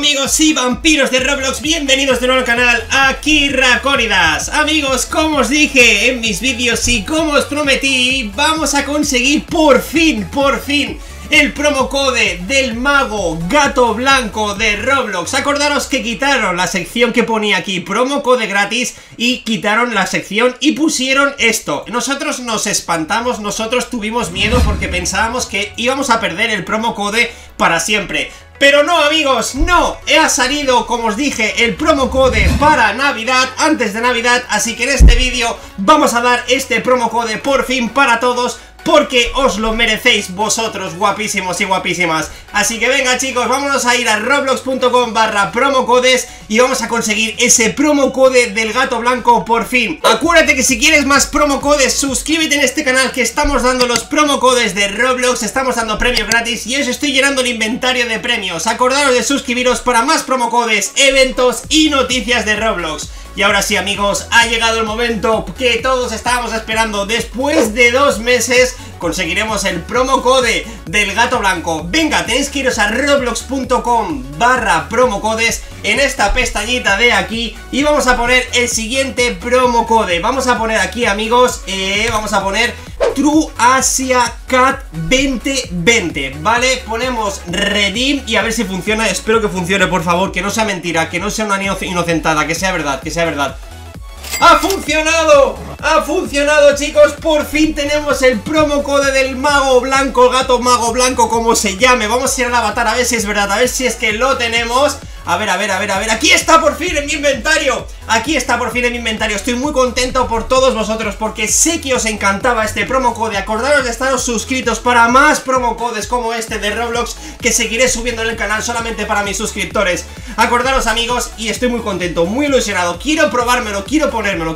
amigos y vampiros de Roblox, bienvenidos de nuevo al canal, aquí Raconidas. Amigos, como os dije en mis vídeos y como os prometí, vamos a conseguir por fin el promo code del mago gato blanco de Roblox. Acordaros que quitaron la sección que ponía aquí, promo code gratis, y quitaron la sección y pusieron esto. Nosotros nos espantamos, nosotros tuvimos miedo porque pensábamos que íbamos a perder el promo code para siempre. Pero no, amigos, no, ha salido, como os dije, el promo code para Navidad, antes de Navidad. Así que en este vídeo vamos a dar este promo code por fin para todos, porque os lo merecéis vosotros, guapísimos y guapísimas. Así que venga, chicos, vámonos a ir a roblox.com/promocodes y vamos a conseguir ese promo code del gato blanco por fin. Acuérdate que si quieres más promo codes, suscríbete en este canal, que estamos dando los promo codes de Roblox, estamos dando premios gratis y os estoy llenando el inventario de premios. Acordaros de suscribiros para más promocodes, eventos y noticias de Roblox. Y ahora sí, amigos, ha llegado el momento que todos estábamos esperando. Después de 2 meses conseguiremos el promocode del gato blanco. Venga, tenéis que iros a roblox.com/promocodes en esta pestañita de aquí y vamos a poner el siguiente promocode. Vamos a poner aquí, amigos, vamos a poner TrueAsiaCat2020, ¿vale? Ponemos redeem y a ver si funciona. Espero que funcione, por favor, que no sea mentira, que no sea una inocentada, que sea verdad, que sea verdad. ¡Ha funcionado! ¡Ha funcionado, chicos! Por fin tenemos el promo code del mago blanco, gato mago blanco, como se llame. Vamos a ir al avatar a ver si es verdad, a ver si es que lo tenemos. A ver, aquí está por fin en mi inventario. Aquí está por fin en mi inventario. Estoy muy contento por todos vosotros, porque sé que os encantaba este promo code. Acordaros de estaros suscritos para más promo codes como este de Roblox, que seguiré subiendo en el canal solamente para mis suscriptores. Acordaros, amigos, y estoy muy contento, muy ilusionado. Quiero probármelo, quiero ponérmelo.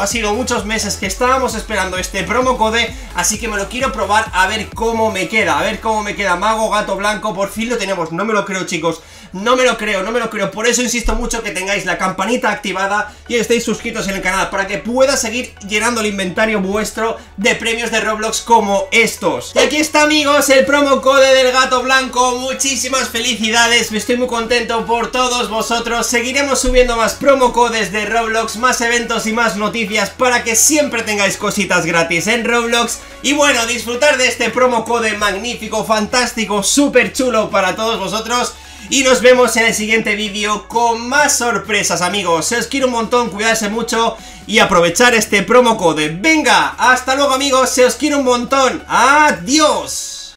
Ha sido muchos meses que estábamos esperando este promo code, así que me lo quiero probar a ver cómo me queda. A ver cómo me queda. Mago, gato blanco, por fin lo tenemos. No me lo creo, chicos. No me lo creo, por eso insisto mucho que tengáis la campanita activada y estéis suscritos en el canal, para que pueda seguir llenando el inventario vuestro de premios de Roblox como estos. Y aquí está, amigos, el promo code del gato blanco. Muchísimas felicidades, estoy muy contento por todos vosotros. Seguiremos subiendo más promo codes de Roblox, más eventos y más noticias, para que siempre tengáis cositas gratis en Roblox. Y bueno, disfrutar de este promo code magnífico, fantástico, súper chulo para todos vosotros. Y nos vemos en el siguiente vídeo con más sorpresas, amigos. Os quiero un montón, cuidarse mucho y aprovechar este promo code. Venga, hasta luego, amigos, se os quiero un montón. Adiós.